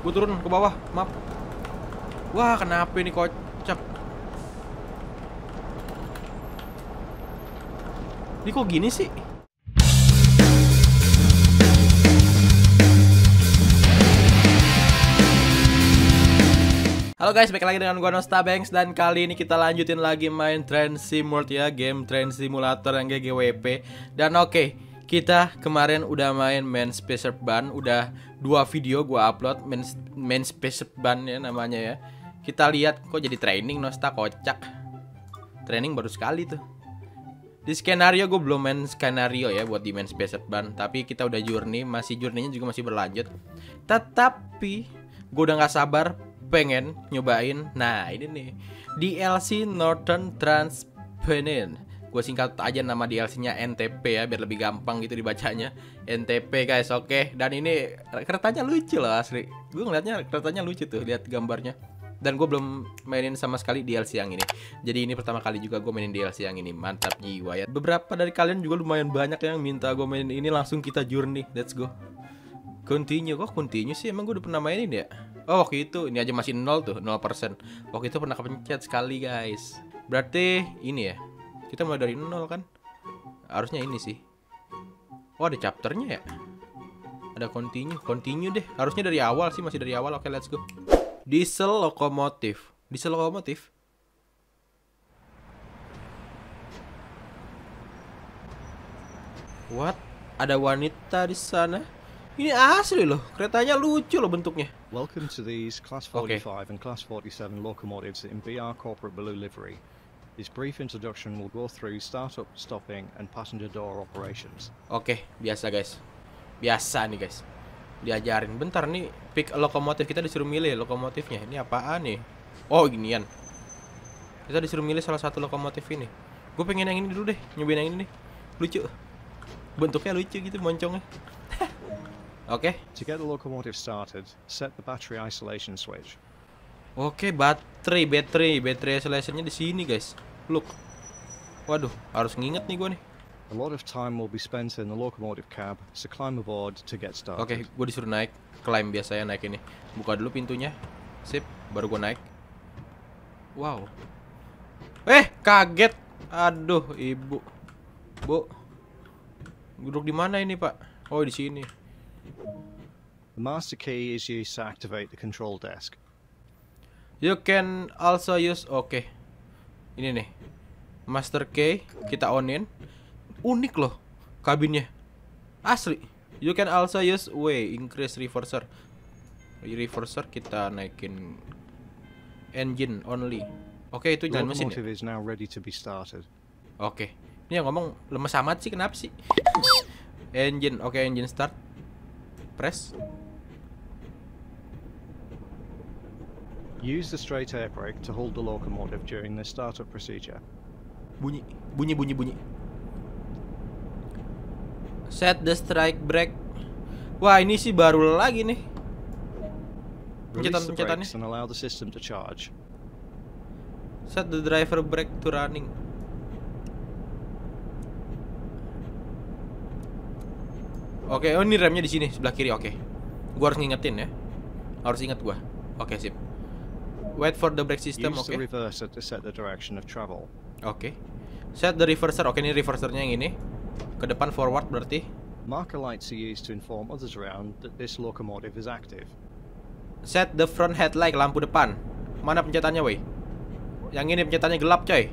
Gue turun ke bawah, maaf. Wah, kenapa ini kocak? Ini kok gini sih? Halo guys, balik lagi dengan gue Nosta Bengs. Dan kali ini kita lanjutin lagi main Train Sim World ya, game Train Simulator yang GGWP. Dan oke, kita kemarin udah main Spessart Bahn, udah 2 video gua upload main Spessart Bahn ya namanya ya. Kita lihat kok jadi training Nosta, kocak. Training baru sekali tuh. Di skenario gua belum main skenario ya buat di main Spessart Bahn, tapi kita udah journey, journey-nya juga masih berlanjut. Tetapi gua udah nggak sabar pengen nyobain. Nah, ini nih DLC Northern Trans Pennine. Gue singkat aja nama DLC-nya NTP ya, biar lebih gampang gitu dibacanya, NTP guys. Oke, dan ini keretanya lucu loh asli. Gue ngeliatnya keretanya lucu tuh, lihat gambarnya. Dan gue belum mainin sama sekali DLC yang ini. Jadi ini pertama kali juga gue mainin DLC yang ini. Mantap jiwa ya. Beberapa dari kalian juga lumayan banyak yang minta gue mainin ini. Langsung kita journey, let's go. Continue, kok continue sih? Emang gue udah pernah mainin ya? Oh waktu itu, ini aja masih 0 tuh, 0%. Waktu itu pernah kepencet sekali guys. Berarti ini ya, kita mulai dari 0 kan? Harusnya ini sih. Oh ada chapternya ya? Ada continue deh. Harusnya dari awal sih, masih dari awal. Oke, let's go. Diesel lokomotif. What? Ada wanita di sana. Ini asli loh, keretanya lucu loh bentuknya. Welcome to these Class 45 and Class 47 locomotives in BR corporate blue livery. This brief introduction will go through startup, stopping, and passenger door operations. Oke, biasa guys. Biasa nih guys. Diajarin bentar nih, pick lokomotif, kita disuruh milih lokomotifnya. Ini apaan nih? Oh, ginian. Kita disuruh milih salah satu lokomotif ini. Gue pengen yang ini dulu deh, nyobain yang ini deh. Lucu. Bentuknya lucu gitu moncongnya. Oke. To get the locomotive started, set the battery isolation switch. Oke, battery isolation-nya di sini guys. Look. Waduh, harus nginget nih gue nih. A lot of time will be spent in the locomotive cab, so climb aboard to get started. Oke, gue disuruh naik, climb biasanya naik ini. Buka dulu pintunya. Sip, baru gue naik. Wow. Kaget. Aduh, ibu. Bu. Duduk di mana ini, Pak? Oh, di sini. The master key is used to activate the control desk. You can also use, oke. Ini nih, master key kita onin. Unik loh kabinnya, asli. You can also use way increase reverser. Reverser kita naikin. Engine only. Oke, itu jalan mesin. Oke, ini yang ngomong lemes amat sih, kenapa sih? Engine, oke, engine start. Press. Use the straight air brake to hold the locomotive during the startup procedure. Bunyi. Set the straight brake. Wah, ini sih baru lagi nih. Pencetan-pencetannya. And allow the system to charge. Set the driver brake to running. Oke, oh ini remnya di sini sebelah kiri. Oke. Gua harus ngingetin ya. Harus ingat gua. Oke, sip. Wait for the brake system, oke. Use the reverser to set the direction of travel. Oke. Set the reverser. Oke, ini reversernya yang ini. Ke depan forward berarti. Marker lights are used to inform others around that this locomotive is active. Set the front headlight, lampu depan. Mana pencetannya, woi? Yang ini pencetannya gelap, coy.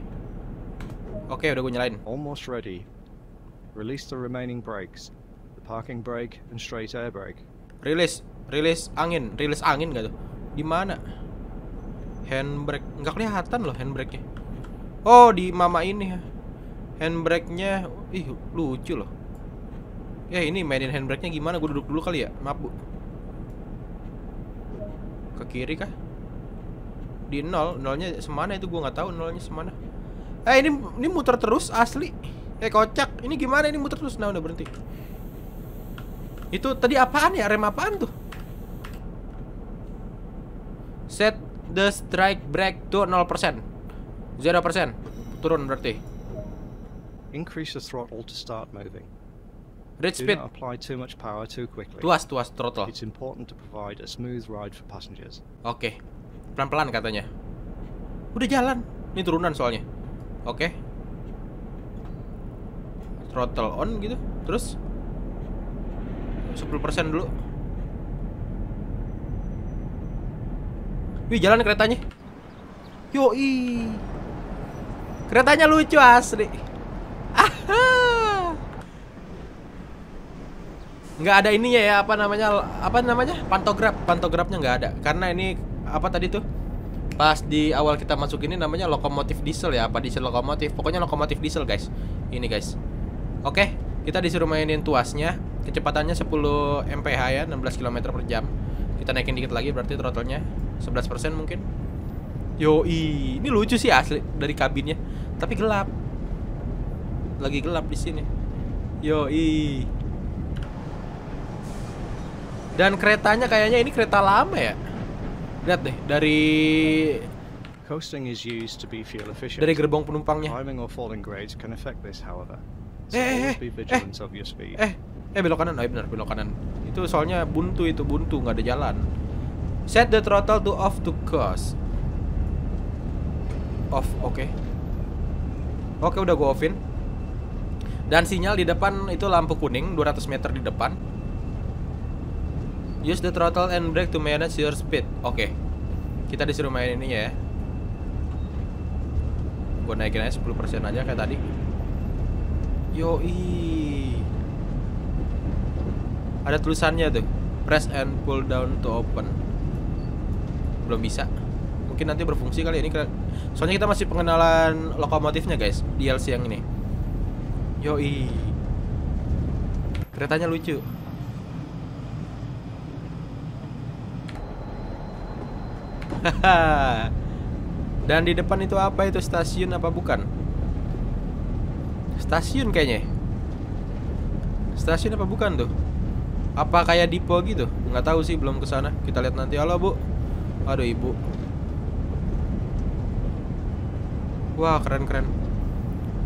Oke, udah gue nyalain. Almost ready. Release the remaining brakes. The parking brake and straight air brake. Release angin enggak tuh? Di mana? Handbrake, nggak kelihatan loh handbrake-nya. Oh, di mama ini handbrake-nya. Ih, lucu loh. Ya, ini mainin handbrake-nya gimana? Gue duduk dulu kali ya. Maaf, Bu. Ke kiri kah? Di nol, nolnya semana itu gue nggak tahu nolnya semana. Ini muter terus asli. Kocak. Ini gimana ini muter terus? Nah, udah berhenti. Itu tadi apaan ya? Rem apaan tuh? Set the strike brake to 0%. 0%. Turun berarti. Increase the throttle to start moving. Read speed. Do not apply too much power too quickly. Tuas throttle. It's important to provide a smooth ride for passengers. Oke. Pelan-pelan katanya. Udah jalan. Ini turunan soalnya. Oke. Throttle on gitu. Terus 10% dulu. Wih, jalan keretanya. Yoi. Keretanya lucu asli. Aha. Nggak ada ininya ya, apa namanya? Pantografnya nggak ada. Karena ini apa tadi tuh? Pas di awal kita masuk ini namanya lokomotif diesel ya, apa diesel lokomotif. Pokoknya lokomotif diesel, guys. Ini, guys. Oke, kita disuruh mainin tuasnya. Kecepatannya 10 mph ya, 16 km per jam. Kita naikin dikit lagi berarti throttle-nya 11% mungkin. Yoi, ini lucu sih asli dari kabinnya. Tapi gelap. Lagi gelap di sini. Yoi. Dan keretanya kayaknya ini kereta lama ya. Lihat deh dari gerbong penumpangnya. Belok kanan. Benar, belok kanan. Itu soalnya buntu, nggak ada jalan. Set the throttle to off to coast. Off, oke. Oke, udah gue offin. Dan sinyal di depan itu lampu kuning 200 meter di depan. Use the throttle and brake to manage your speed. Oke. Kita disuruh main ininya ya. Gue naikin aja 10% aja kayak tadi. Yoi. Ada tulisannya tuh. Press and pull down to open. Belum bisa. Mungkin nanti berfungsi kali ini. Soalnya kita masih pengenalan lokomotifnya, guys. DLC yang ini. Yoi. Keretanya lucu. Haha. Dan di depan itu apa itu? Stasiun apa bukan? Stasiun kayaknya. Stasiun apa bukan tuh? Apa kayak depo gitu? Nggak tahu sih, belum ke sana. Kita lihat nanti. Halo, Bu. Aduh, Ibu. Wah, keren-keren.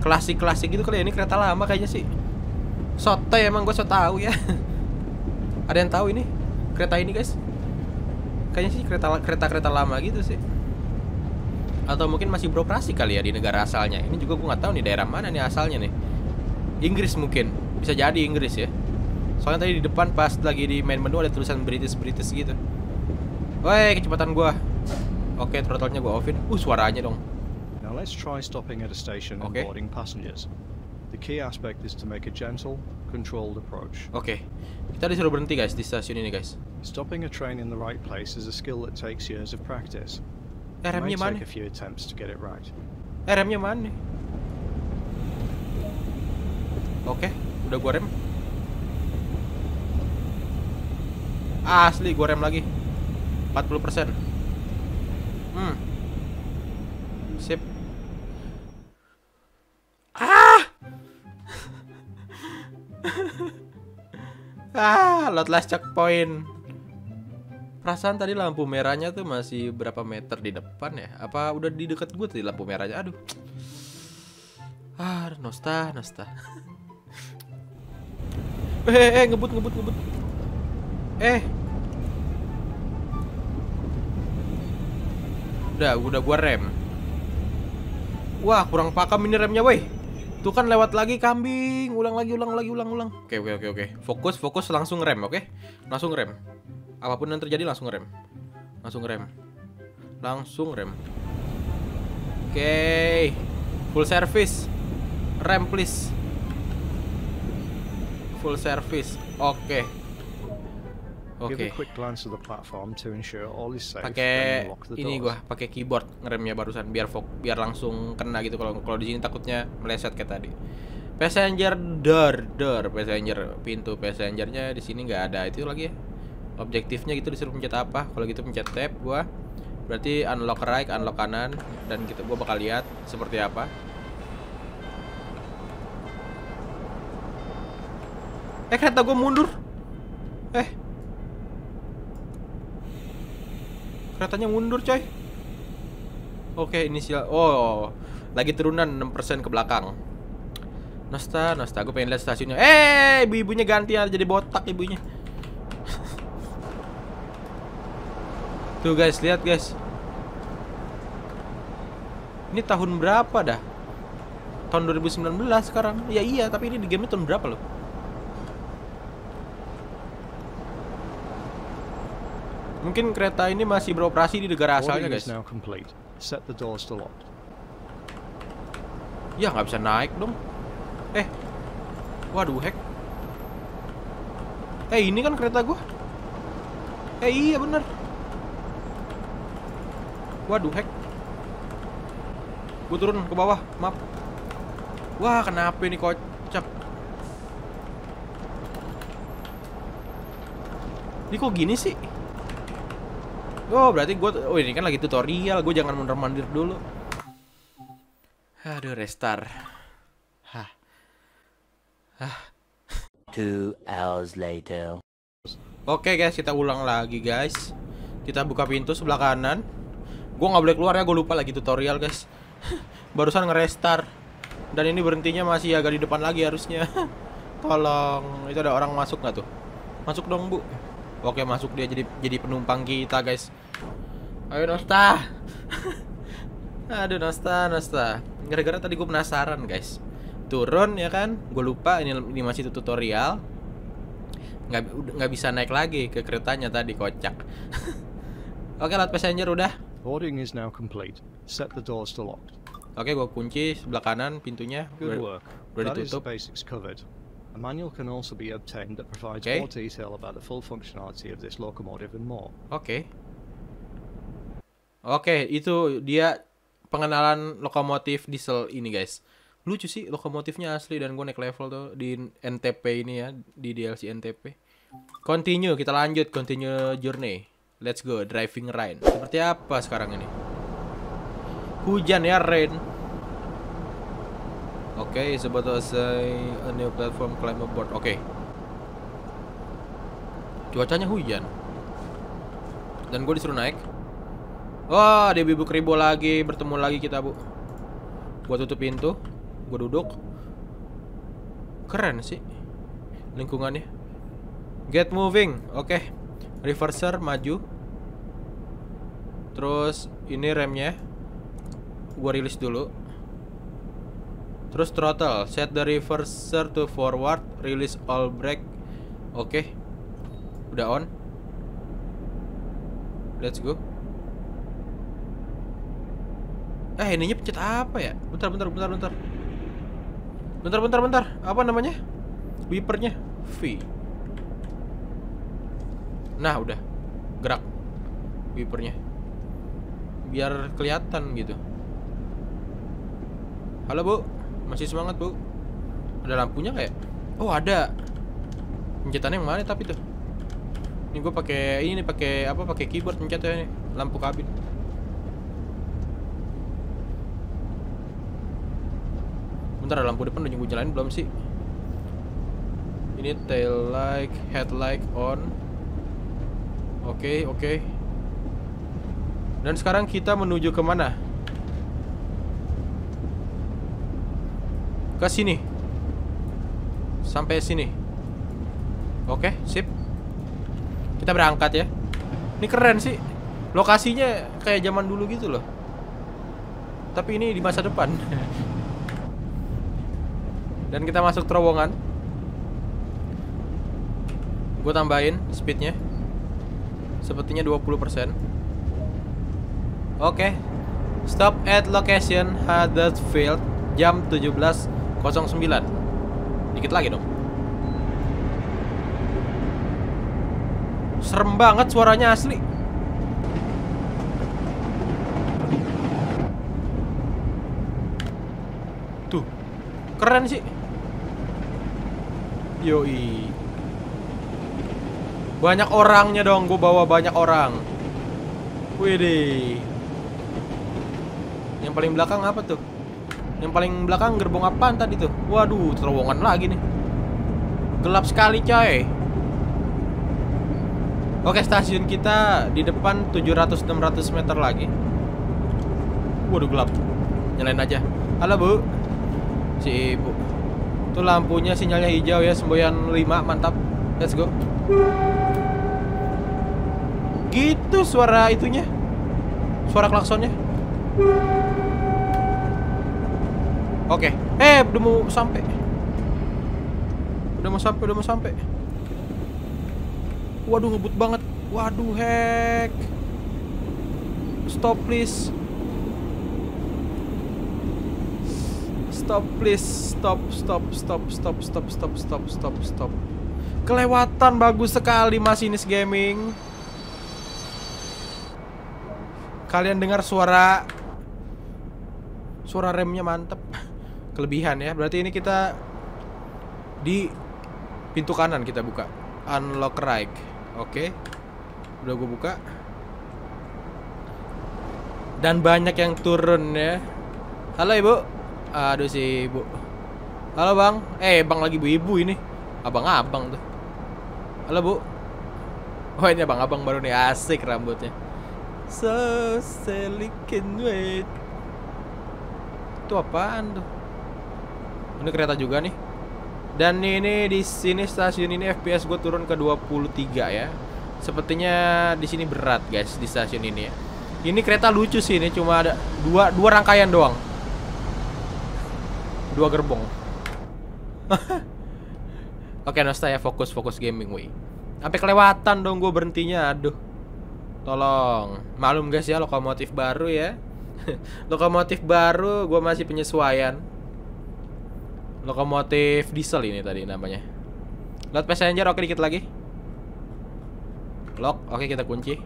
Klasik-klasik gitu kali ya. Ini kereta lama kayaknya sih. Soto emang gue so tau ya. Ada yang tahu ini? Kereta ini, guys. Kayaknya sih kereta-kereta lama gitu sih. Atau mungkin masih beroperasi kali ya di negara asalnya. Ini juga gue nggak tahu nih daerah mana nih asalnya nih. Inggris mungkin. Bisa jadi Inggris ya. Soalnya tadi di depan pas lagi di main menu ada tulisan British gitu. Woi, kecepatan gue. Oke, throttle-nya gue offin. Suaranya dong. Let's try stopping at a station and boarding passengers. The key aspect is to make a gentle, controlled approach. Oke, kita disuruh berhenti, guys, di stasiun ini, guys. Stopping a train in the right place is a skill that takes years of practice. RM-nya mana? Take a few attempts to get it right. RM-nya mana? Oke, udah gua rem. Asli, gua rem lagi. 40%. Sip. Last checkpoint. Perasaan tadi lampu merahnya tuh masih berapa meter di depan ya? Apa udah di deket gue tadi lampu merahnya? Aduh. Nosta. Ngebut. Udah gua rem. Wah, kurang pakam ini remnya, woi. Tuh kan lewat lagi kambing. Ulang lagi. Oke. Fokus langsung rem, oke? Langsung rem. Apapun yang terjadi langsung rem. Oke. Full service. Rem please. Full service. Oke. Pakai ini gua, pakai keyboard ngeremnya barusan biar langsung kena gitu. Kalau di sini takutnya meleset kayak tadi. Passenger door, passenger pintu passengernya di sini nggak ada itu lagi ya. Objektifnya gitu disuruh pencet apa? Kalau gitu pencet tab gua. Berarti unlock right, unlock kanan dan gitu gua bakal lihat seperti apa. Kereta gua mundur. Keretanya mundur, coy. Oke, inisial. Lagi turunan 6% ke belakang. Nosta, aku pengen lihat stasiunnya. Eh, ibu-ibunya ganti jadi botak ibunya. Tuh guys, lihat guys. Ini tahun berapa dah? Tahun 2019 sekarang. Ya iya, tapi ini di game tahun berapa loh? Mungkin kereta ini masih beroperasi di negara asalnya guys. Ya nggak bisa naik dong. Eh, waduh hack. Eh ini kan kereta gua. Eh iya bener. Waduh hack. Gua turun ke bawah, maaf. Wah kenapa ini kocak? Ini kok gini sih? Oh berarti gue, oh ini kan lagi tutorial, gue jangan mondar-mandir dulu. Aduh restart. Hah. Hah. 2 hours later. Oke guys, kita ulang lagi guys. Kita buka pintu sebelah kanan. Gue nggak boleh keluar ya, gue lupa lagi tutorial guys. Barusan ngerestart. Dan ini berhentinya masih agak di depan lagi harusnya. Tolong, itu ada orang masuk nggak tuh? Masuk dong bu. Oke masuk dia jadi penumpang kita guys. Ayo Nosta. Aduh Nosta. Gara-gara tadi gue penasaran guys. Turun ya kan? Gue lupa ini masih tutorial. Nggak bisa naik lagi ke keretanya tadi kocak. Oke load passenger udah. Boarding is now complete. Set the doors to lock. Oke gue kunci sebelah kanan pintunya. Udah ditutup. A manual can also be obtained that provides more detail about the full functionality of this locomotive and more. Oke, itu dia pengenalan lokomotif diesel ini guys. Lucu sih lokomotifnya asli dan gue naik level tuh di NTP ini ya, di DLC NTP. Continue, kita lanjut continue journey. Let's go driving rain. Seperti apa sekarang ini? Hujan ya rain. Oke, it's about to say a new platform climb aboard. Oke. Cuacanya hujan. Dan gue disuruh naik. Wah, dia ibu keribu lagi. Bertemu lagi kita, Bu. Gue tutup pintu. Gue duduk. Keren sih lingkungannya. Get moving. Oke. Reverser, maju. Terus, ini remnya. Gue rilis dulu. Terus throttle, set the reverser to forward, release all brake. Oke. Udah on. Let's go. Eh, ininya pencet apa ya? Bentar. Bentar. Apa namanya? Wipernya V. Nah, udah. Gerak wipernya. Biar kelihatan gitu. Halo, Bu. Masih semangat bu. Ada lampunya kayak? Oh ada. Pencetannya yang mana tapi tuh? Ini gue pakai ini pakai apa? Pakai keyboard pencetnya ini. Lampu kabin. Bentar ada lampu depan udah gue nyalain belum sih? Ini tail light, headlight on. Oke. Dan sekarang kita menuju kemana? Ke sini. Sampai sini. Oke, sip. Kita berangkat ya. Ini keren sih. Lokasinya kayak zaman dulu gitu loh. Tapi ini di masa depan. Dan kita masuk terowongan. Gue tambahin speednya. Sepertinya 20%. Oke. Stop at location Hathersfield jam 17:09. Dikit lagi dong. Serem banget suaranya asli. Tuh. Keren sih. Yoi. Banyak orangnya dong, gue bawa banyak orang. Widih. Yang paling belakang apa tuh? Yang paling belakang gerbong apaan tadi tuh? Waduh, terowongan lagi nih. Gelap sekali coy. Oke, stasiun kita di depan 700-600 meter lagi. Waduh, gelap. Nyalain aja. Halo, Bu. Si Ibu. Itu lampunya sinyalnya hijau ya, semboyan 5, mantap. Let's go. Gitu suara itunya, suara klaksonnya. Oke, udah mau sampai. Udah mau sampai. Waduh, ngebut banget. Waduh, heck. Stop please. Kelewatan bagus sekali masinis gaming. Kalian dengar suara remnya mantep. Kelebihan ya. Berarti ini kita di pintu kanan kita buka. Unlock right. Oke. Udah gue buka. Dan banyak yang turun ya. Halo ibu. Aduh si ibu. Halo bang. Bang lagi ibu-ibu ini. Abang-abang tuh. Halo bu. Oh ini abang-abang baru nih. Asik rambutnya. So silicon wait. Itu apaan tuh? Ini kereta juga nih. Dan ini di sini stasiun ini FPS gue turun ke 23 ya. Sepertinya di sini berat guys di stasiun ini ya. Ini kereta lucu sih, ini cuma ada dua rangkaian doang. Dua gerbong. Oke, Nosta ya, fokus gaming woi. Sampai kelewatan dong gue berhentinya, aduh. Tolong, malum guys ya, lokomotif baru ya. Lokomotif baru, gue masih penyesuaian. Lokomotif diesel ini tadi namanya. Load passenger, oke dikit lagi. Lock, oke kita kunci.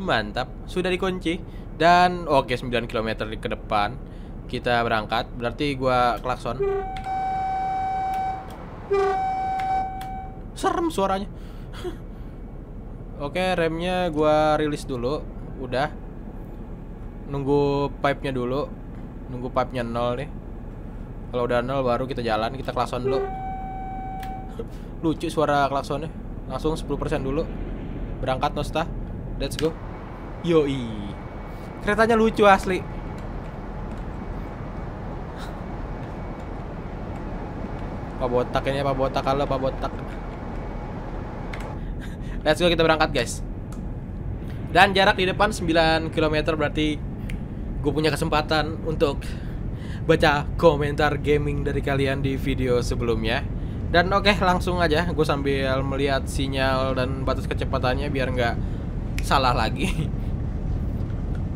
Mantap, sudah dikunci. Dan oke 9 km ke depan kita berangkat. Berarti gue klakson. Serem suaranya. Oke, remnya gua rilis dulu. Udah. Nunggu pipe-nya dulu. Nunggu pipe-nya 0 nih. Kalau udah 0 baru kita jalan, kita klakson dulu. Lucu suara klaksonnya. Langsung 10% dulu. Berangkat Nosta. Let's go. Yoi. Keretanya lucu asli. Pak botak ini, Pak botak, halo Pak botak. Let's go, kita berangkat guys. Dan jarak di depan 9 km. Berarti gue punya kesempatan untuk baca komentar gaming dari kalian di video sebelumnya. Dan oke langsung aja. Gue sambil melihat sinyal dan batas kecepatannya biar nggak salah lagi.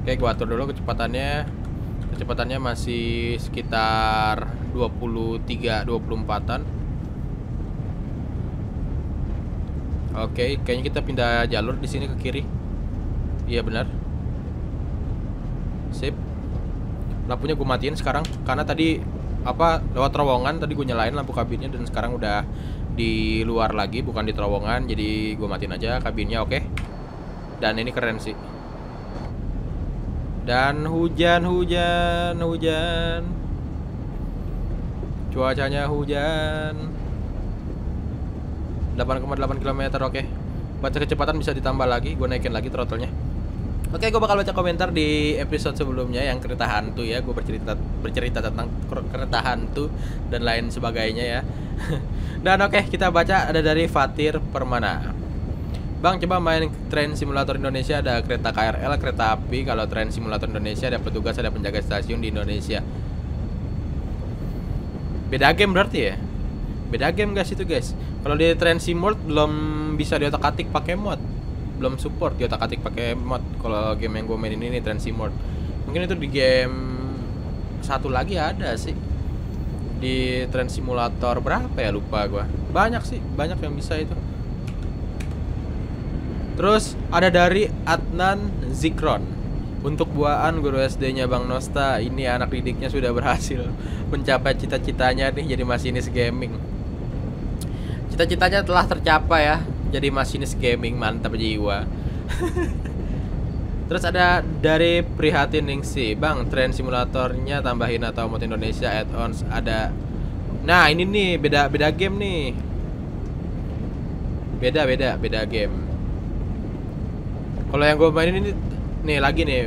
Oke gue atur dulu kecepatannya. Kecepatannya masih sekitar 23-24an. Oke, kayaknya kita pindah jalur di sini ke kiri. Iya benar. Sip. Lampunya gue matiin sekarang karena tadi lewat terowongan tadi gue nyalain lampu kabinnya dan sekarang udah di luar lagi, bukan di terowongan. Jadi gue matiin aja kabinnya, oke. Dan ini keren sih. Dan hujan. Cuacanya hujan. 8,8 km, oke. Baca kecepatan bisa ditambah lagi, gue naikin lagi throttle-nya. Oke, gue bakal baca komentar di episode sebelumnya yang kereta hantu ya. Gue bercerita tentang kereta hantu dan lain sebagainya ya. Dan oke, kita baca ada dari Fatir Permana. Bang, coba main Train Simulator Indonesia, ada kereta KRL, kereta api. Kalau Train Simulator Indonesia ada petugas, ada penjaga stasiun di Indonesia. Beda game berarti ya? Beda game guys itu guys. Kalau di Train Sim World belum bisa diotak-atik pakai mod. Belum support diotak-atik pakai mod. Kalau game yang gue mainin ini Train Sim World. Mungkin itu di game satu lagi ada sih. Di Train Simulator berapa ya, lupa gue. Banyak sih, banyak yang bisa itu. Terus ada dari Adnan Zikron. Untuk buaan guru SD-nya Bang Nosta, ini anak didiknya sudah berhasil mencapai cita-citanya nih jadi masinis gaming. Cita-citanya telah tercapai ya, jadi masinis gaming, mantap jiwa. Terus ada dari Prihatin Ningsi, Bang, Train simulatornya tambahin atau mod Indonesia add-ons ada. Nah, ini nih beda game nih. Beda game. Kalau yang gue mainin ini nih,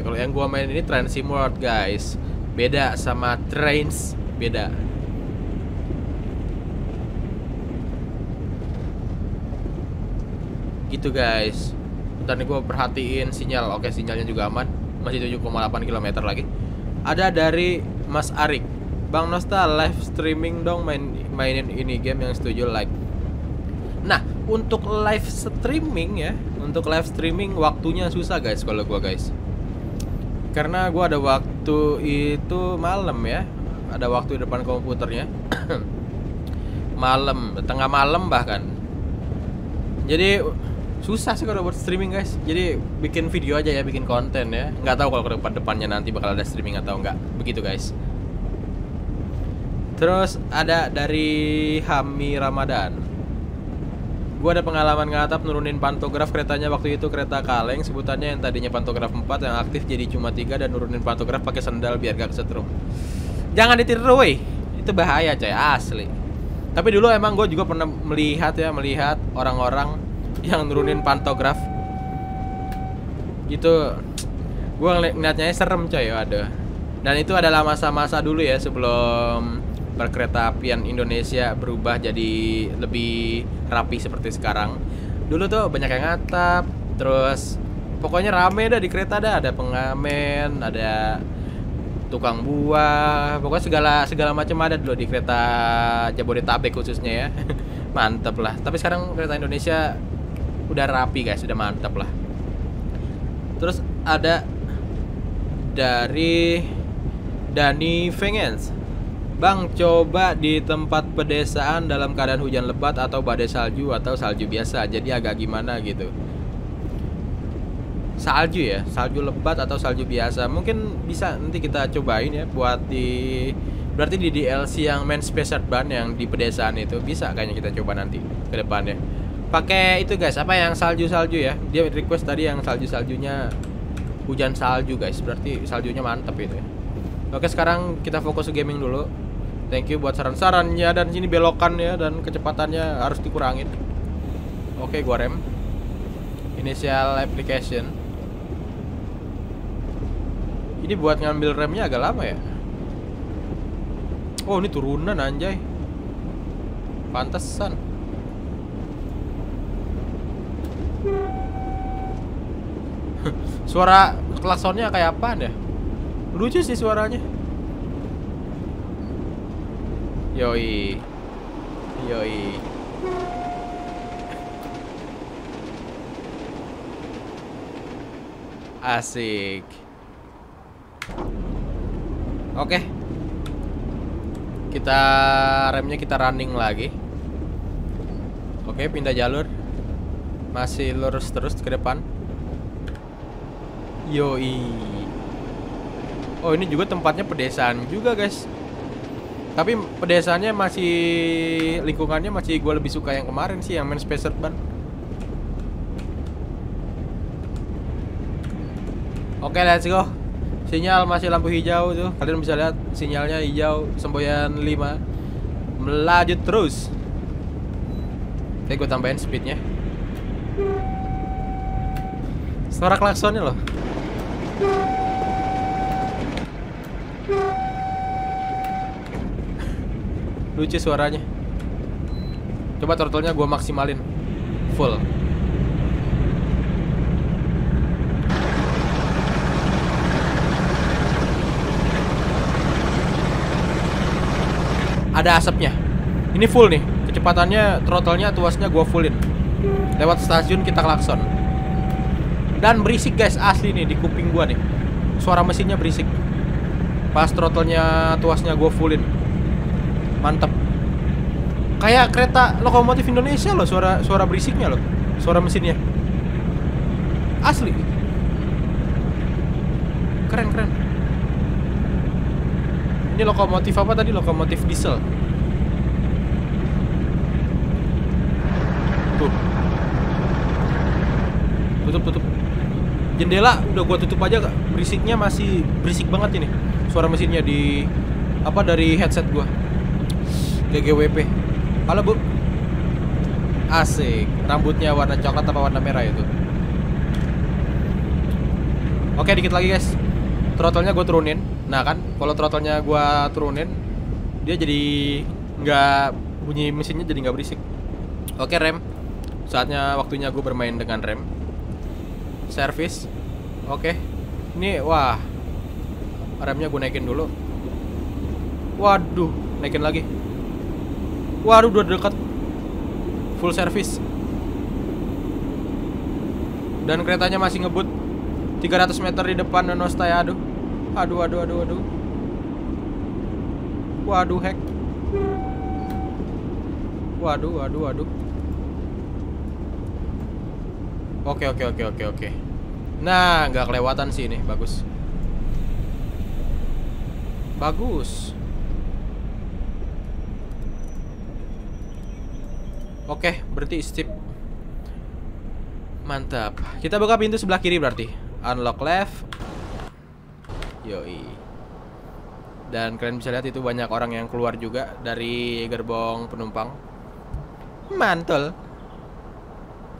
kalau yang gua main ini Train Sim World guys. Beda sama Trains beda. Gitu guys. Ntar nih gue perhatiin sinyal. Oke, sinyalnya juga aman. Masih 7,8 km lagi. Ada dari Mas Arik. Bang Nosta live streaming dong, mainin ini game yang setuju like. Nah, untuk live streaming ya, untuk live streaming waktunya susah guys kalau gue guys. Karena gue ada waktu itu malam ya, ada waktu di depan komputernya. Malam, tengah malam bahkan. Jadi susah sih kalau buat streaming guys. Jadi bikin video aja ya, bikin konten ya. Nggak tahu kalau ke depan-depannya nanti bakal ada streaming atau enggak. Begitu guys. Terus ada dari Hami Ramadan. Gue ada pengalaman ngatap nurunin pantograf keretanya waktu itu, kereta kaleng sebutannya, yang tadinya pantograf 4 yang aktif jadi cuma 3 dan nurunin pantograf pakai sendal biar gak kesetrum. Jangan ditiru weh, itu bahaya coy, asli. Tapi dulu emang gue juga pernah melihat orang-orang yang nurunin pantograf gitu. Gue ngeliatnya serem coy, waduh. Dan itu adalah masa-masa dulu ya sebelum perkereta apian Indonesia berubah jadi lebih rapi seperti sekarang. Dulu tuh banyak yang ngatap, terus pokoknya rame dah di kereta dah, ada pengamen, ada tukang buah, pokoknya segala macam ada dulu di kereta Jabodetabek khususnya ya. Mantep lah. Tapi sekarang kereta Indonesia udah rapi guys, udah mantep lah. Terus ada dari Dani Vengens. Bang, coba di tempat pedesaan dalam keadaan hujan lebat atau badai salju atau salju biasa. Jadi agak gimana gitu. Salju ya, salju lebat atau salju biasa. Mungkin bisa nanti kita cobain ya buat di, berarti di DLC yang main Spessart Bahn yang di pedesaan itu bisa kayaknya kita coba nanti ke depannya. Pakai itu guys, apa yang salju-salju ya. Dia request tadi yang salju-saljunya hujan salju guys. Berarti saljunya mantep itu ya. Oke, sekarang kita fokus ke gaming dulu. Thank you buat saran-sarannya, dan sini belokan ya, dan kecepatannya harus dikurangin. Oke, gua rem. Initial application. Ini buat ngambil remnya agak lama ya. Oh, ini turunan anjay. Pantesan. Suara klaksonnya kayak apaan ya? Lucu sih suaranya. Yoi, yoi. Asik. Oke. Kita remnya kita running lagi. Oke, pindah jalur. Masih lurus terus ke depan. Yoi. Oh, ini juga tempatnya pedesaan juga, guys. Tapi pedesaannya masih, lingkungannya masih, gue lebih suka yang kemarin sih, yang main Spessart Bahn. Oke, let's go. Sinyal masih lampu hijau tuh. Kalian bisa lihat sinyalnya hijau, semboyan 5. Melaju terus. Oke, gue tambahin speednya. Suara klaksonnya loh. Lucu suaranya. Coba turtle-nya gue maksimalin full. Ada asapnya. Ini full nih. Kecepatannya, throttle-nya, tuasnya gue fullin. Lewat stasiun kita klakson. Dan berisik guys, asli nih di kuping gue nih. Suara mesinnya berisik. Pas throttle-nya, tuasnya gue fullin. Mantap. Kayak kereta lokomotif Indonesia loh, suara berisiknya loh. Suara mesinnya. Asli. Keren. Ini lokomotif apa tadi? Lokomotif diesel. Tuh. Tutup. Jendela udah gua tutup aja, berisiknya masih berisik banget ini. Suara mesinnya di apa dari headset gua. GGWP. Halo, Bu. Asik. Rambutnya warna coklat apa warna merah itu? Oke, dikit lagi, guys. Throttle-nya gue turunin. Nah, kan kalau throttle-nya gue turunin, dia jadi nggak, bunyi mesinnya jadi nggak berisik. Oke, rem. Saatnya waktunya gue bermain dengan rem. Service. Oke. Ini wah. Remnya gue naikin dulu. Waduh, naikin lagi. Waduh, udah dekat full service. Dan keretanya masih ngebut 300 meter di depan Nosta. Aduh. Aduh, aduh, aduh, aduh. Waduh, hack. Waduh, waduh, waduh. Oke. Nah, nggak kelewatan sih ini, bagus. Bagus. Oke, berarti stip. Mantap. Kita buka pintu sebelah kiri berarti. Unlock left. Yoi. Dan kalian bisa lihat itu banyak orang yang keluar juga dari gerbong penumpang. Mantul.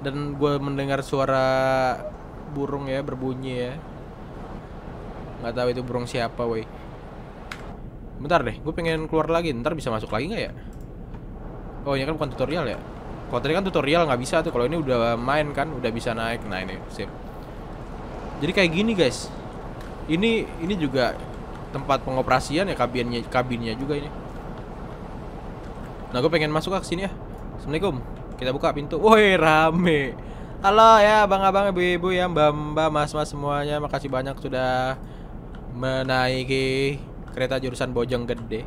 Dan gue mendengar suara burung ya, berbunyi ya. Gak tahu itu burung siapa, woi. Bentar deh, gue pengen keluar lagi. Ntar bisa masuk lagi nggak ya? Oh, ini kan bukan tutorial ya? Kalau tadi kan tutorial nggak bisa tuh. Kalau ini udah main kan, udah bisa naik. Nah ini, sip. Jadi kayak gini guys. Ini juga tempat pengoperasian ya, kabinnya juga ini. Nah, gue pengen masuk ke sini ya. Assalamualaikum. Kita buka pintu. Woi, rame. Halo ya, abang-abang, ibu-ibu, ya, mbak-mbak, mas-mas semuanya. Makasih banyak sudah menaiki kereta jurusan Bojonggede.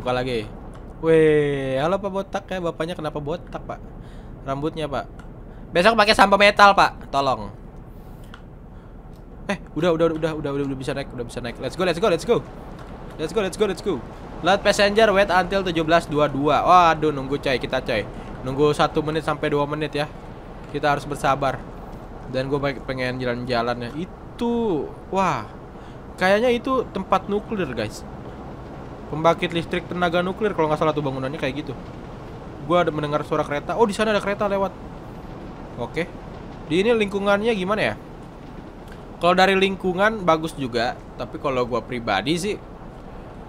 Buka lagi. Woi, halo Pak Botak ya. Bapaknya kenapa botak, Pak? Rambutnya, Pak. Besok pakai sampo metal, Pak. Tolong. Eh, udah bisa naik, Let's go, let's go. Let passenger wait until 17.22. Waduh, nunggu coy, kita coy. Nunggu 1 menit sampai 2 menit ya. Kita harus bersabar. Dan gue pengen jalan-jalan ya. Itu, wah. Kayaknya itu tempat nuklir, guys. Pembangkit listrik tenaga nuklir kalau nggak salah tuh bangunannya kayak gitu. Gue ada mendengar suara kereta. Oh, di sana ada kereta lewat. Oke. Di ini lingkungannya gimana ya? Kalau dari lingkungan bagus juga, tapi kalau gue pribadi sih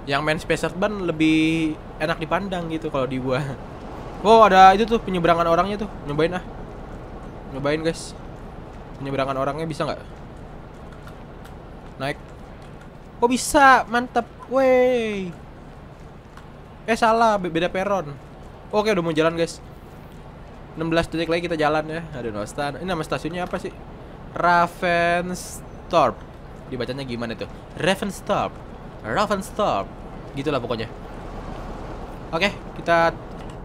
yang main Spessart Bahn lebih enak dipandang gitu kalau di gua. Oh, ada itu tuh penyeberangan orangnya tuh. Nyobain ah. Nyobain, guys. Penyeberangan orangnya bisa nggak? Naik. Oh, bisa. Mantap. Wey. Eh, salah, beda peron. Oke, udah mau jalan, guys. 16 detik lagi kita jalan ya. Aduh, Nosta. Ini nama stasiunnya apa sih? Ravens Thorpe. Dibacanya gimana tuh? Ravens Thorpe. Gitulah pokoknya. Oke, kita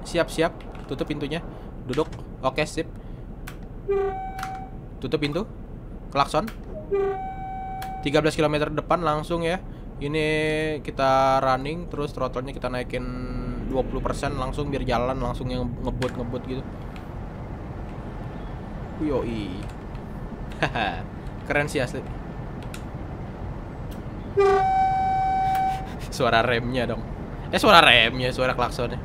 siap-siap. Tutup pintunya. Duduk. Oke, sip. Tutup pintu. Klakson. 13 km depan langsung ya. Ini kita running. Terus throttle-nya kita naikin 20% langsung. Biar jalan langsung yang ngebut gitu. Yoi. Haha. Keren sih asli. Suara remnya dong. Eh, suara remnya, suara klaksonnya.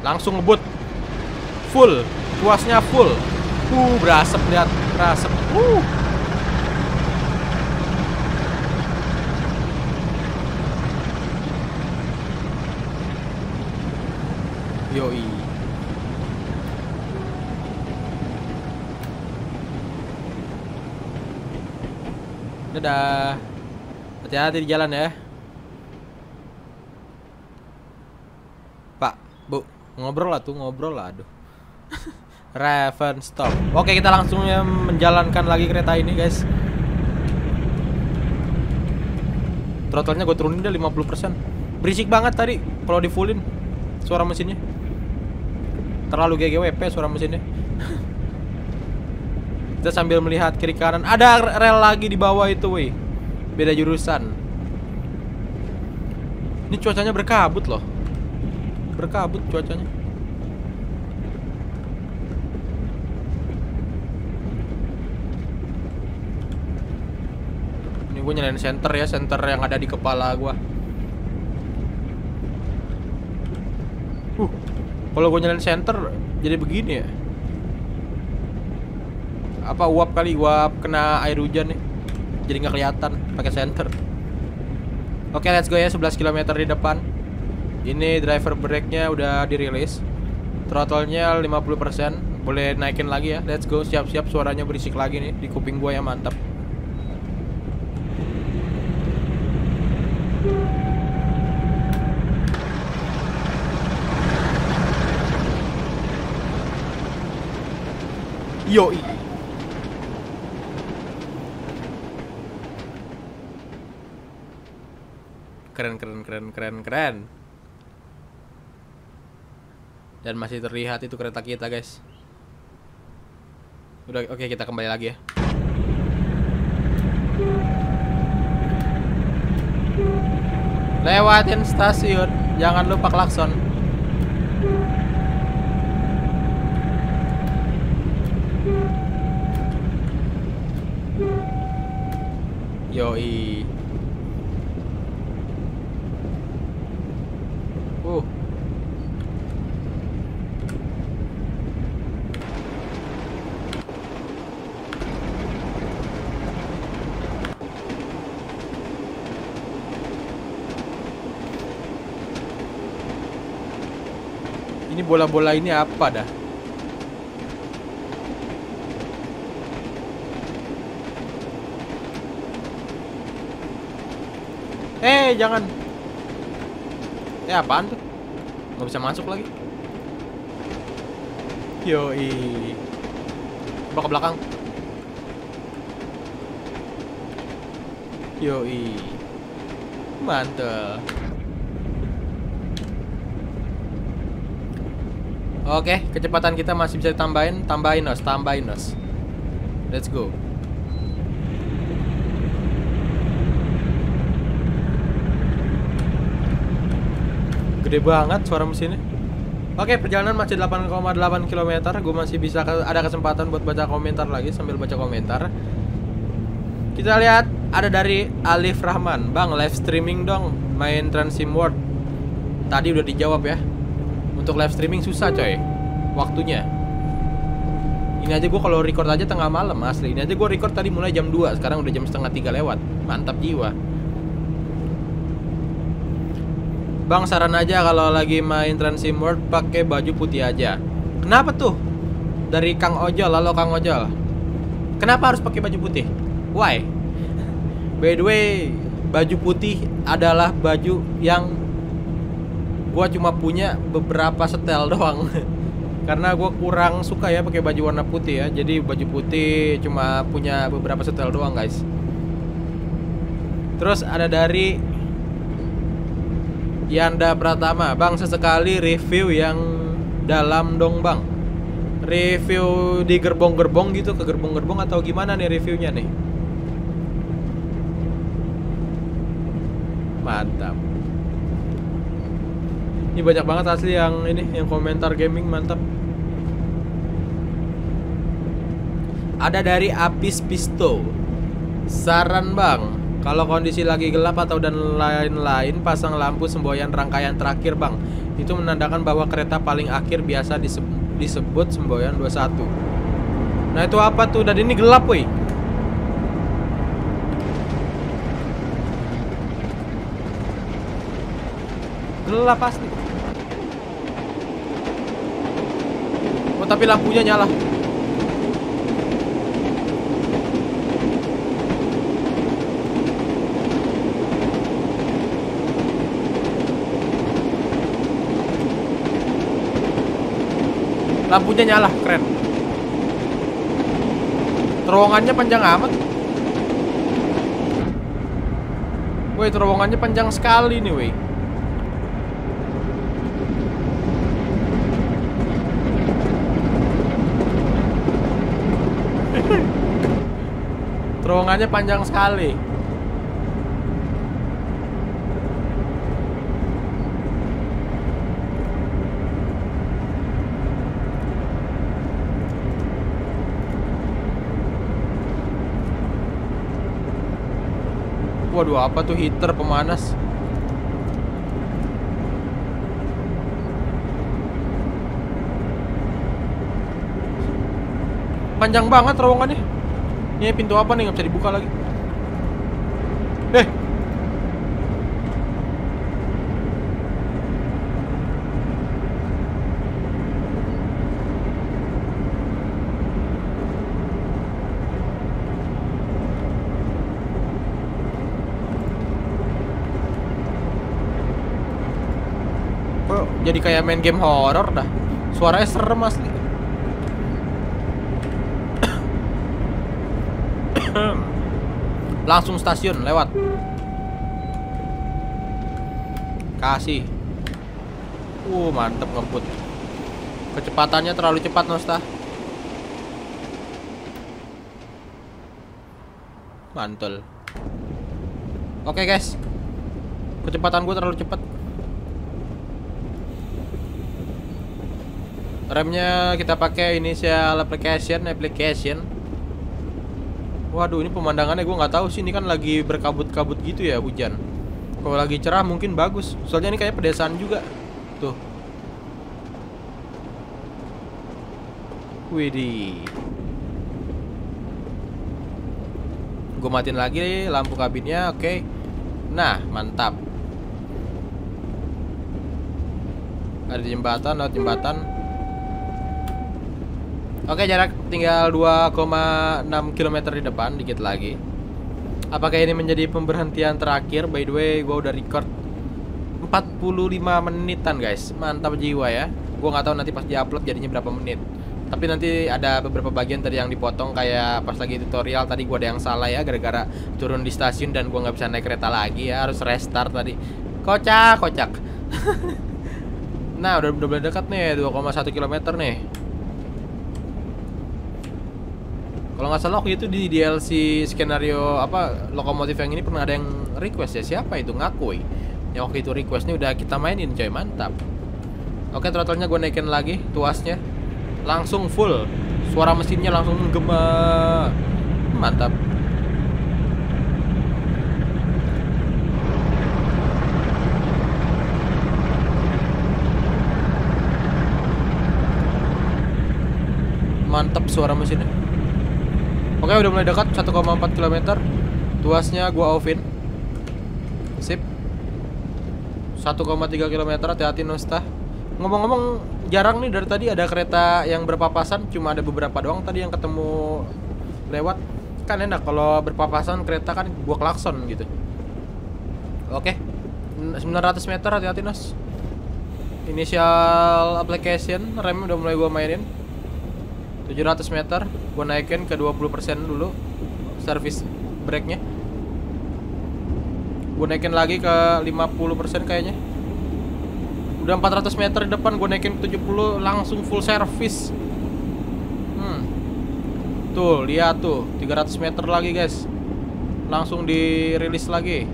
Langsung ngebut. Full. Tuasnya full. Berasap, lihat. Berasap. Yoi. Dadah. Hati-hati di jalan ya, Pak, Bu. Ngobrol lah tuh, aduh. Raven stop. Oke, kita langsung menjalankan lagi kereta ini, guys. Throttle-nya gue turunin deh 50%. Berisik banget tadi kalau di fullin suara mesinnya. Terlalu GGWP suara mesinnya. Kita sambil melihat kiri kanan. Ada rel lagi di bawah itu, weh. Beda jurusan. Ini cuacanya berkabut loh. Berkabut cuacanya. Ini gue nyalain senter ya, senter yang ada di kepala gue. Kalau gue nyalain senter jadi begini ya. Apa uap kali, uap kena air hujan nih. jadi nggak kelihatan pakai senter. Oke, let's go ya, 11 km di depan. Ini driver brake-nya udah dirilis. Throttle-nya 50%, boleh naikin lagi ya. Let's go, siap-siap, suaranya berisik lagi nih di kuping gua yang mantap. Yoi. Keren. Dan masih terlihat itu kereta kita, guys. Udah, oke, kita kembali lagi ya. Lewatin stasiun, jangan lupa klakson. Yoi. Ini bola-bola ini apa dah? Jangan. Apaan tuh? Nggak bisa masuk lagi. Yoi. Coba ke belakang. Yoi. Mantel. Oke, kecepatan kita masih bisa ditambahin. Tambahin nos. Let's go. Gede banget suara mesinnya. Oke, perjalanan masih 8,8 km. Gue masih bisa ada kesempatan buat baca komentar lagi. Sambil baca komentar, kita lihat ada dari Alif Rahman. Bang, live streaming dong, main Train Sim World. Tadi udah dijawab ya. Untuk live streaming susah coy waktunya. Ini aja gue kalau record aja tengah malam asli. Ini aja gue record tadi mulai jam 2, sekarang udah jam setengah 3 lewat. Mantap jiwa. Bang, saran aja kalau lagi main Train Sim World pakai baju putih aja. Kenapa tuh? Dari Kang Ojol, halo Kang Ojol. Kenapa harus pakai baju putih? Why? By the way, baju putih adalah baju yang gua cuma punya beberapa setel doang. Karena gua kurang suka ya pakai baju warna putih ya. Jadi baju putih cuma punya beberapa setel doang, guys. Terus ada dari Yanda Pratama, Bang, sesekali review yang dalam dong, Bang. Review di gerbong-gerbong gitu, ke gerbong-gerbong atau gimana nih reviewnya nih? Mantap. Ini banyak banget asli yang ini, yang komentar gaming mantap. Ada dari Apis Pisto. Saran, Bang, kalau kondisi lagi gelap atau dan lain-lain, pasang lampu semboyan rangkaian terakhir, Bang. Itu menandakan bahwa kereta paling akhir, biasa disebut semboyan 21. Nah, itu apa tuh? Dan ini gelap, woi. Gelap pasti. Oh, tapi lampunya nyala. Lampunya nyala, keren. Terowongannya panjang amat. Woi, terowongannya panjang sekali nih, woi. Terowongannya panjang sekali. Waduh, apa tuh heater pemanas? Panjang banget terowongannya. Ini pintu apa nih? Nggak bisa dibuka lagi. Jadi kayak main game horor dah. Suaranya serem asli. Langsung stasiun lewat. Kasih. Mantep ngebut. Kecepatannya terlalu cepat, Nosta. Mantul. Oke, guys. Kecepatan gue terlalu cepat. Remnya kita pakai inisial application. Waduh, ini pemandangannya gue nggak tahu sih. Ini kan lagi berkabut-kabut gitu ya, hujan. Kalau lagi cerah mungkin bagus. Soalnya ini kayak pedesaan juga. Tuh. Widih. Gue matiin lagi lampu kabinnya, oke. Nah, mantap. Ada jembatan, lewat jembatan. Oke, jarak tinggal 2,6 km di depan, dikit lagi. Apakah ini menjadi pemberhentian terakhir? By the way, gue udah record 45 menitan, guys. Mantap jiwa ya. Gue gak tahu nanti pas di-upload jadinya berapa menit. Tapi nanti ada beberapa bagian tadi yang dipotong. Kayak pas lagi tutorial tadi gue ada yang salah ya, gara-gara turun di stasiun dan gue gak bisa naik kereta lagi ya. Harus restart tadi. Kocak. Nah, udah mulai dekat nih, 2,1 km nih. Kalau nggak salah waktu itu di DLC skenario apa lokomotif yang ini pernah ada yang request ya. Siapa itu? Ngakui. Yang waktu itu requestnya udah kita mainin, coy. Mantap. Oke, throttle-nya gue naikin lagi, tuasnya. Langsung full. Suara mesinnya langsung menggema. Mantap. Mantap suara mesinnya. Oke, udah mulai dekat, 1,4 km. Tuasnya gua offin. Sip. 1,3 km, hati-hati Nosta. Ngomong-ngomong, jarang nih dari tadi ada kereta yang berpapasan, cuma ada beberapa doang tadi yang ketemu lewat. Kan enak kalau berpapasan kereta kan gua klakson gitu. Oke. 900 meter, hati-hati Nos. Initial application, rem udah mulai gua mainin. 700 meter, gue naikin ke 20% dulu. Service brake-nya gue naikin lagi ke 50% kayaknya. Udah 400 meter di depan, gue naikin ke 70. Langsung full service. Tuh, lihat tuh, 300 meter lagi, guys. Langsung dirilis lagi.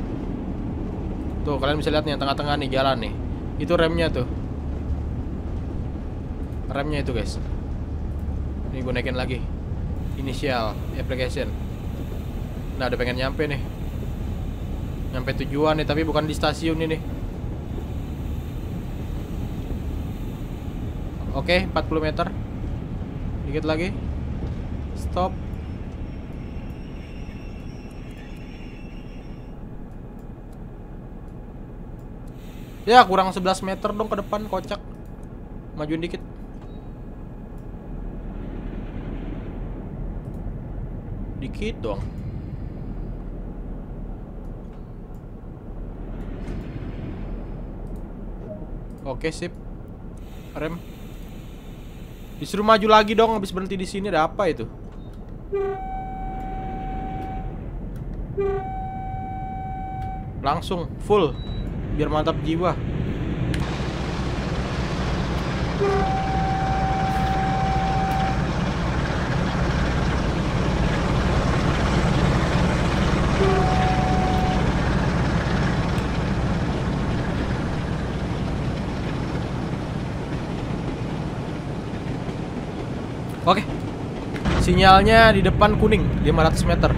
Tuh, kalian bisa lihat nih, tengah-tengah nih jalan nih. Itu remnya tuh. Remnya itu, guys. Ini gue naikin lagi. Initial application. Nah, udah pengen nyampe nih. Nyampe tujuan nih, tapi bukan di stasiun ini nih. Oke, 40 meter. Dikit lagi. Stop. Ya, kurang 11 meter dong ke depan, kocak. Majuin dikit. Dikit dong. Oke, sip. Rem. Disuruh maju lagi dong, habis berhenti di sini ada apa itu? Langsung full biar mantap jiwa. Oke. Sinyalnya di depan kuning, 500 meter.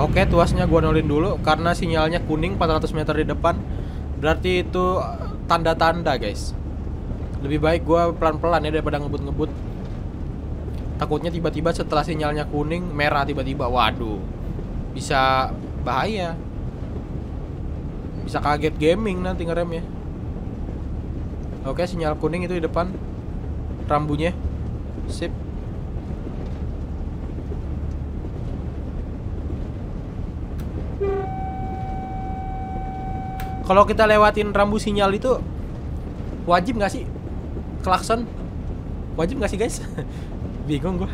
Oke, tuasnya gua nolin dulu karena sinyalnya kuning 400 meter di depan. Berarti itu tanda-tanda, guys. Lebih baik gua pelan-pelan ya daripada ngebut-ngebut. Takutnya tiba-tiba setelah sinyalnya kuning, merah tiba-tiba. Waduh. Bisa bahaya. Bisa kaget gaming nanti ngeremnya. Oke, sinyal kuning itu di depan. Rambunya sip. Kalau kita lewatin rambu sinyal itu wajib nggak sih? Klakson wajib nggak sih guys? Bingung gua.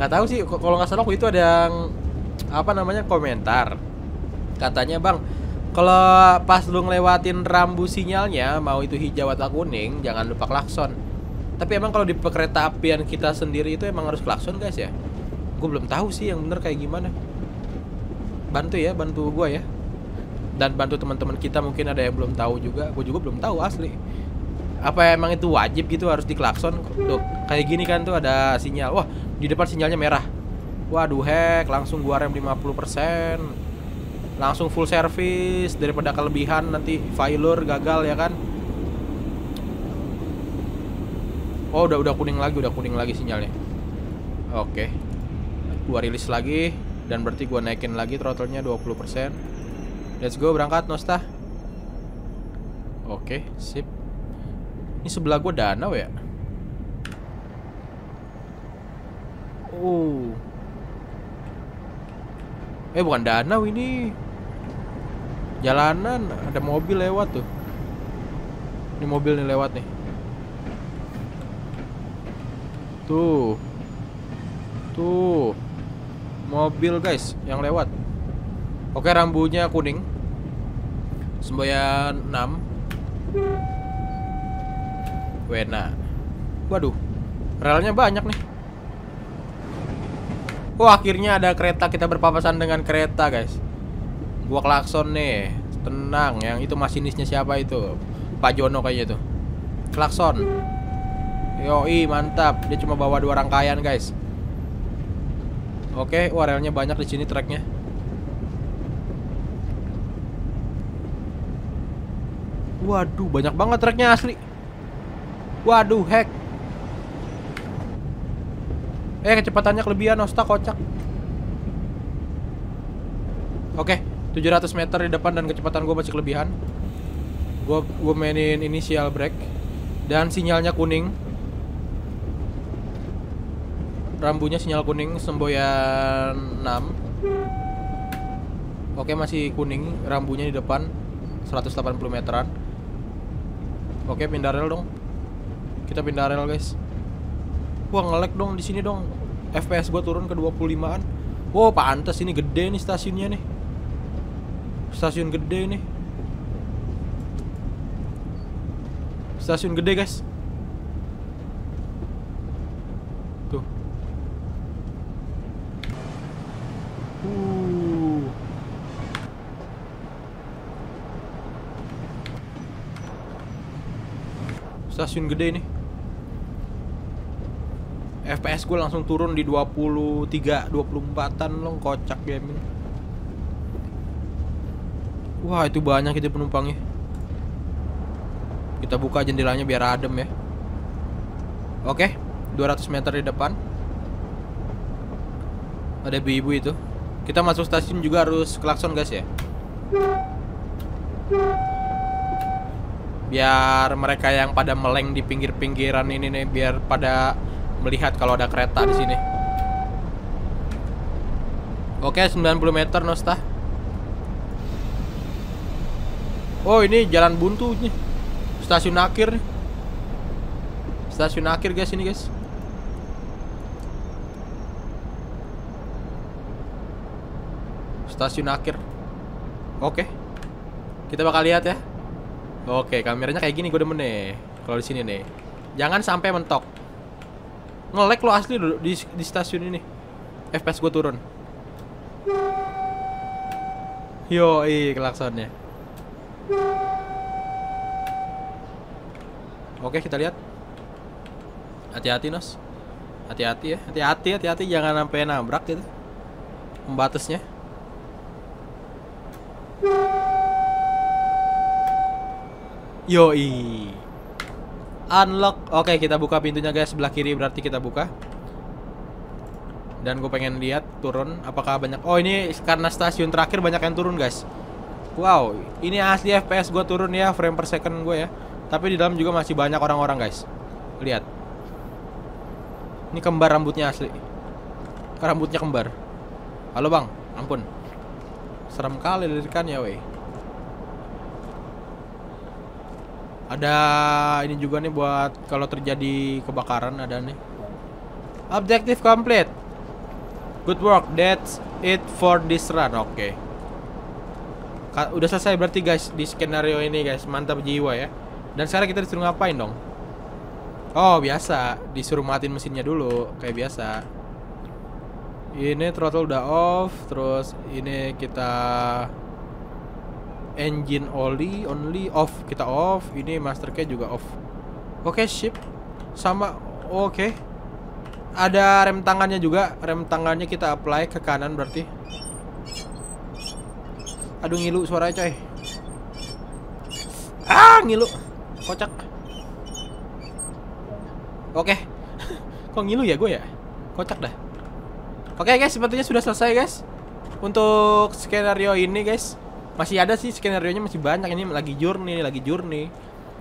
Nggak tahu sih. Kalau nggak salah waktu itu ada yang, apa namanya, komentar. Katanya bang, kalau pas lu ngelewatin rambu sinyalnya, mau itu hijau atau kuning, jangan lupa klakson. Tapi emang kalau di kereta apian kita sendiri itu emang harus klakson guys ya? Gue belum tahu sih yang bener kayak gimana. Bantu ya, bantu gue ya. Dan bantu teman-teman kita, mungkin ada yang belum tahu juga. Gue juga belum tahu asli. Apa emang itu wajib gitu harus diklakson? Tuh, kayak gini kan tuh ada sinyal. Wah, di depan sinyalnya merah. Waduh hek, langsung gua rem 50%. Langsung full service daripada kelebihan nanti failure gagal ya kan. Oh, udah kuning lagi sinyalnya. Oke. Gua rilis lagi dan berarti gua naikin lagi throttle-nya 20%. Let's go, berangkat Nosta. Oke, sip. Ini sebelah gue danau ya. Oh. Bukan danau ini. Jalanan, ada mobil lewat tuh. Ini mobil nih lewat nih. Tuh. Tuh. Mobil guys yang lewat. Oke, rambunya kuning. Semboyan 6. Wena. Waduh, relnya banyak nih. Oh, akhirnya ada kereta. Kita berpapasan dengan kereta, guys. Gua klakson nih. Tenang, yang itu masinisnya siapa itu? Pak Jono kayaknya tuh. Klakson. Yoi, mantap. Dia cuma bawa 2 rangkaian, guys. Oke, wah relnya banyak di sini treknya. Waduh, banyak banget treknya asli. Waduh, hack. Kecepatannya kelebihan, Nosta kocak. Oke, 700 meter di depan dan kecepatan gue masih kelebihan. Gue mainin initial brake dan sinyalnya kuning. Rambunya sinyal kuning, semboyan 6. Oke, masih kuning rambunya di depan. 180 meteran. Oke, pindah rel dong. Kita pindah rel, guys. Wah, nge-lag dong di sini dong. FPS gua turun ke 25-an. Wow, pantes ini gede nih stasiunnya nih. Stasiun gede nih. Stasiun gede, guys. Tuh. Stasiun gede nih. FPS gue langsung turun di 23-24an loh, kocak game ini. Wah, itu banyak itu penumpangnya. Kita buka jendelanya biar adem ya. Oke, 200 meter di depan. Ada ibu-ibu itu. Kita masuk stasiun juga harus klakson guys ya. Biar mereka yang pada meleng di pinggir-pinggiran ini nih, biar pada melihat kalau ada kereta di sini. Oke, 90 meter Nosta. Oh, ini jalan buntu nih. Stasiun akhir nih. Stasiun akhir guys ini guys. Stasiun akhir. Oke, kita bakal lihat ya. Oke, kameranya kayak gini gue demen nih. Kalau di sini nih, jangan sampai mentok. Nge-lag lo asli dulu di stasiun ini. FPS gue turun. Yoi, klaksonnya. Oke, kita lihat. Hati-hati Nos. Hati-hati ya. Hati-hati, jangan sampai nabrak gitu. Pembatasnya. Yoi. Unlock. Oke, kita buka pintunya guys. Sebelah kiri berarti kita buka. Dan gue pengen lihat turun apakah banyak. Oh, ini karena stasiun terakhir banyak yang turun guys. Wow, ini asli FPS gue turun ya, frame per second gue ya. Tapi di dalam juga masih banyak orang-orang guys. Lihat. Ini kembar rambutnya asli. Rambutnya kembar. Halo bang, ampun. Serem kali lirikannya weh. Ada ini juga nih buat kalau terjadi kebakaran, ada nih. Objective complete. Good work. That's it for this run. Oke. Udah selesai berarti guys di skenario ini guys. Mantap jiwa ya. Dan sekarang kita disuruh ngapain dong? Oh biasa, disuruh matiin mesinnya dulu kayak biasa. Ini throttle udah off. Terus ini kita engine only off, kita off. Ini master key juga off. Oke, ship sama. Oke. Ada rem tangannya juga. Rem tangannya kita apply ke kanan berarti. Aduh ngilu suaranya coy. Ah ngilu. Kocak. Oke. Kok ngilu ya gue ya? Kocak dah. Oke guys, sepertinya sudah selesai guys untuk skenario ini guys. Masih ada sih skenarionya, masih banyak. Ini lagi journey,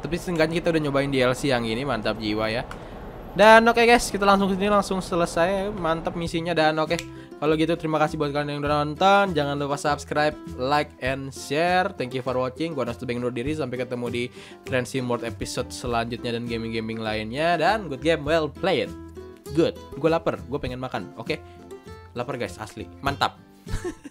tapi seenggaknya kita udah nyobain DLC yang ini. Mantap jiwa ya. Dan oke guys, kita langsung kesini, langsung selesai. Mantap misinya. Dan oke, kalau gitu terima kasih buat kalian yang udah nonton. Jangan lupa subscribe, like, and share. Thank you for watching. Gua Nosta Bengs undur diri. Sampai ketemu di Train Sim World episode selanjutnya dan gaming-gaming lainnya. Dan good game, well played. Good. Gue lapar, gue pengen makan. Oke, lapar guys, asli. Mantap.